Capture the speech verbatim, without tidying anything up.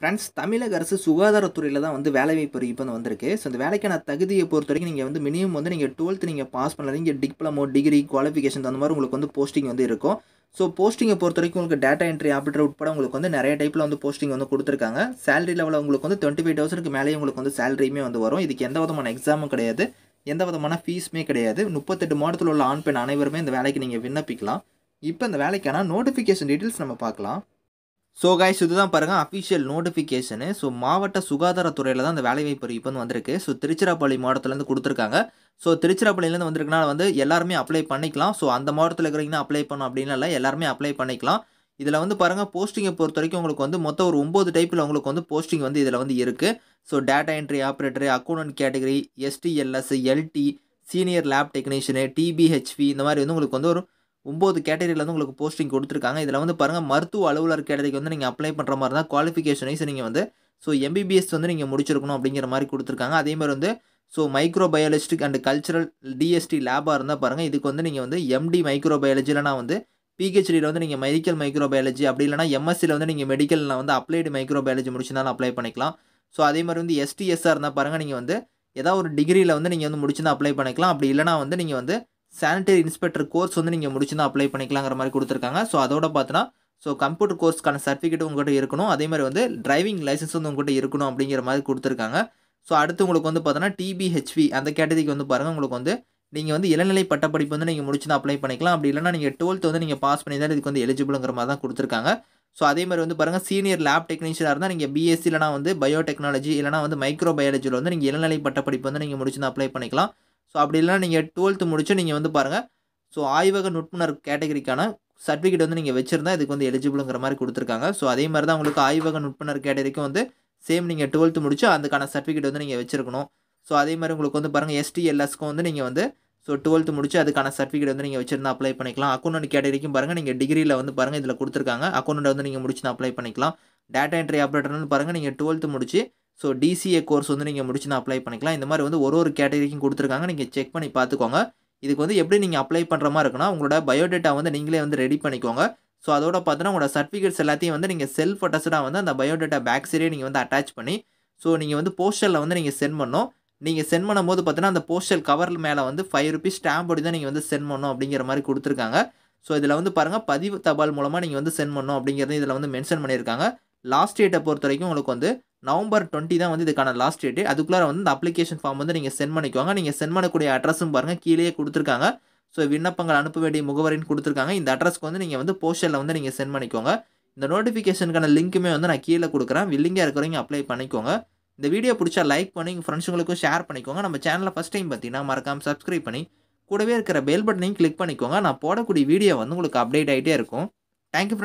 Friends, Tamil அரசு சுகாதாரத்துறையில தான் வந்து வேலை வாய்ப்பு இப்ப வந்திருக்கு. சோ இந்த வேலைக்கான தகுதியை பொறுத்த வரைக்கும் நீங்க வந்து மினிமம் வந்து நீங்க twelfth நீங்க பாஸ் பண்ணல நீங்க டிப்ளமோ டிகிரி குவாலிஃபிகேஷன் அந்த மாதிரி உங்களுக்கு வந்து போஸ்டிங் வந்து இருக்கும். சோ போஸ்டிங்கை பொறுத்த வரைக்கும் உங்களுக்கு டேட்டா என்ட்ரி ஆபரேட்டர் உட்பட உங்களுக்கு வந்து நிறைய டைப்ல வந்து போஸ்டிங் வந்து கொடுத்திருக்காங்க. salary லெவல்ல உங்களுக்கு வந்து twenty-five thousand க்கு மேலயே உங்களுக்கு வந்து salaryமே வந்து வரும். இதுக்கு எந்த விதமான எக்ஸாமும் கிடையாது. எந்த விதமான ஃபீஸ்மே கிடையாது. thirty-eight மாதத்துல உள்ள ஆண் பெண் அனைவருமே இந்த வேலைக்கு நீங்க விண்ணப்பிக்கலாம். இப்போ இந்த வேலைக்கான நோட்டிஃபிகேஷன் டீடைல்ஸ் நம்ம பார்க்கலாம். So guys, this is the official notification. So மாவட்ட சுகாதாரத்துறையில தான் இந்த வேலை வாய்ப்பு இப்போ வந்திருக்கு. So திருச்சிராப்பள்ளி மாவட்டத்துல இருந்து கொடுத்திருக்காங்க. So திருச்சிராப்பள்ளியில இருந்து வந்திருக்குனா வந்து எல்லாரும் அப்ளை பண்ணிக்கலாம். So அந்த மாவட்டத்துல இருக்கீங்கன்னா அப்ளை பண்ணணும் அப்படினா இல்ல எல்லாரும் அப்ளை பண்ணிக்கலாம். இதுல வந்து பாருங்க போஸ்டிங்கை பொறுத்த வரைக்கும் உங்களுக்கு வந்து மொத்தம் ஒரு nine டைப்ல உங்களுக்கு வந்து போஸ்டிங் வந்து இதுல வந்து இருக்கு. So data entry operator, accountant category, S T L S, L T, senior lab technician, T B H V இந்த மாதிரி வந்து உங்களுக்கு வந்து ஒரு nine கேட்டகரியில வந்து உங்களுக்கு போஸ்டிங் கொடுத்திருக்காங்க. இதல வந்து பாருங்க மருத்துவ அலுவலர் கேட்டகரிக்கு வந்து நீங்க அப்ளை பண்ற மாதிரி தான் குவாலிஃபிகேஷன் வைஸ் நீங்க வந்து so M B B S வந்து நீங்க முடிச்சிருக்கணும் அப்படிங்கிற மாதிரி கொடுத்திருக்காங்க. அதே மாதிரி வந்து so மைக்ரோபயாலஜிஸ்டிக் and cultural D S T லேபா இருந்தா பாருங்க இதுக்கு வந்து நீங்க வந்து M D மைக்ரோபயாலஜிலனா வந்து P H D ல வந்து நீங்க மெடிக்கல் மைக்ரோபயாலஜி அப்படி இல்லனா M S C ல வந்து நீங்க மெடிக்கல்ல வந்து அப்ளைட் மைக்ரோபயாலஜி முடிச்சினால அப்ளை பண்ணிக்கலாம். சோ அதே மாதிரி வந்து S T S R இருந்தா பாருங்க நீங்க வந்து ஏதாவது ஒரு டிகிரில வந்து நீங்க வந்து முடிச்சினா அப்ளை பண்ணிக்கலாம். அப்படி இல்லனா வந்து நீங்க வந்து sanitary inspector course வந்து நீங்க முடிச்சினா அப்ளை பண்ணிக்கலாம்ங்கற மாதிரி கொடுத்திருக்காங்க. சோ அதோட பார்த்தனா சோ கம்ப்யூட்டர் கோர்ஸ்க்கான சர்டிபிகேட் உங்ககிட்ட இருக்கணும். அதே மாதிரி வந்து டிரைவிங் லைசென்ஸ் வந்து உங்ககிட்ட இருக்கணும் அப்படிங்கற மாதிரி கொடுத்திருக்காங்க. சோ அடுத்து உங்களுக்கு வந்து பார்த்தனா T B H V அந்த கேட்டகரிக்கு வந்து பாருங்க உங்களுக்கு வந்து நீங்க வந்து இளநிலை பட்டப்படிப்பு வந்து நீங்க முடிச்சினா அப்ளை பண்ணிக்கலாம். அப்படி இல்லனா நீங்க twelfth வந்து நீங்க பாஸ் பண்ணினா இதுக்கு வந்து எலிஜிபிள்ங்கற மாதிரி தான் கொடுத்திருக்காங்க. சோ அதே மாதிரி வந்து பாருங்க சீனியர் லேப் டெக்னீஷியனா இருந்தா நீங்க B S C இல்லனா வந்து பயோடெக்னாலஜி இல்லனா வந்து மைக்ரோபயாலஜில வந்து நீங்க இளநிலை பட்டப்படிப்பு வந்து நீங்க முடிச்சினா அப்ளை பண்ணிக்கலாம். So அப்படி இல்லனா நீங்க twelfth முடிச்சு நீங்க வந்து பாருங்க சோ ஆய்வக நுட்புணர் கேட்டகரிக்கான சர்டிபிகேட் வந்து நீங்க வெச்சிருந்தா இதுக்கு வந்து எலிஜிபிள்ங்கற மாதிரி கொடுத்திருக்காங்க. சோ அதே மாதிரி தான் உங்களுக்கு ஆய்வக நுட்புணர் கேட்டகரிக்கு வந்து சேம் நீங்க twelfth முடிச்சு அதற்கான சர்டிபிகேட் வந்து நீங்க வெச்சிருக்கணும். சோ அதே மாதிரி உங்களுக்கு வந்து பாருங்க S T L S க்கு வந்து நீங்க வந்து சோ twelfth முடிச்சு அதற்கான சர்டிபிகேட் வந்து நீங்க வெச்சிருந்தா அப்ளை பண்ணிக்கலாம். அக்கவுண்டன்ட் கேட்டகரிக்கு பாருங்க நீங்க டிகிரில வந்து பாருங்க இதல கொடுத்திருக்காங்க. அக்கவுண்டன்ட் வந்து நீங்க முடிச்சினா அப்ளை பண்ணிக்கலாம். டேட்டா என்ட்ரி ஆபரேட்டர்னு பாருங்க நீங்க twelfth முடிச்சு so D C A course வந்து நீங்க முடிச்சினா அப்ளை பண்ணிக்கலாம். இந்த மாதிரி வந்து ஒரு ஒரு கேட்டகரிக்கும் கொடுத்திருக்காங்க. நீங்க செக் பண்ணி பாத்துக்கோங்க. இதுக்கு வந்து எப்படி நீங்க அப்ளை பண்ற மாதிரி இருக்குனா உங்களோட பயோடேட்டா வந்து நீங்களே வந்து ரெடி பண்ணிக்கோங்க. சோ அதோட பார்த்தனா உங்களோட சர்டிபிகேட்ஸ் எல்லாத்தையும் வந்து நீங்க செல்ஃப் அட்டஸ்டடா வந்து அந்த பயோடேட்டா பேக் சைடே நீங்க வந்து அட்டாச் பண்ணி சோ நீங்க வந்து போஸ்டல்ல வந்து நீங்க சென்ட் பண்ணனும். நீங்க சென்ட் பண்ணும்போது பார்த்தனா அந்த போஸ்டல் கவர் மேல வந்து five rupees ஸ்டாம்ப் ஒட்டி தான் நீங்க வந்து சென்ட் பண்ணனும் அப்படிங்கற மாதிரி கொடுத்திருக்காங்க. சோ இதுல வந்து பாருங்க பதிவு தபால் மூலமா நீங்க வந்து சென்ட் பண்ணனும் அப்படிங்கறது இதுல வந்து மென்ஷன் பண்ணிருக்காங்க. லாஸ்ட் டேட்ட பொறுத்த வரைக்கும் உங்களுக்கு வந்து நவம்பர் twentieth தான் வந்து இதுக்கான லாஸ்ட் டேட். அதுக்குள்ள வந்து இந்த அப்ளிகேஷன் ஃபார்ம் வந்து நீங்க சென்ட் பண்ணிக்கோங்க. நீங்க சென்ட் பண்ணக்கூடிய அட்ரஸும் பாருங்க கீழேயே கொடுத்திருக்காங்க. சோ விண்ணப்பங்கள் அனுப்ப வேண்டிய முகவரின்னு கொடுத்திருக்காங்க. இந்த அட்ரஸ்க்கு வந்து நீங்க வந்து போஸ்டல்ல வந்து நீங்க சென்ட் பண்ணிக்கோங்க. இந்த நோட்டிஃபிகேஷனுக்கான லிங்க்குமே வந்து நான் கீழே கொடுக்குறேன். வில்லிங்கா இருக்கறவங்க அப்ளை பண்ணிக்கோங்க. இந்த வீடியோ பிடிச்சா லைக் பண்ணி உங்க ஃப்ரெண்ட்ஸ்களுக்கும் ஷேர் பண்ணிக்கோங்க. நம்ம சேனலை ஃபர்ஸ்ட் டைம் பார்த்தீங்கன்னா மறக்காம சப்ஸ்கிரைப் பண்ணி கூடவே இருக்கிற பெல் பட்டனையும் கிளிக் பண்ணிக்கோங்க. நான் போடக்கூடிய வீடியோ வந்து உங்களுக்கு அப்டேட் ஆயிட்டே இருக்கும். தேங்க்யூ.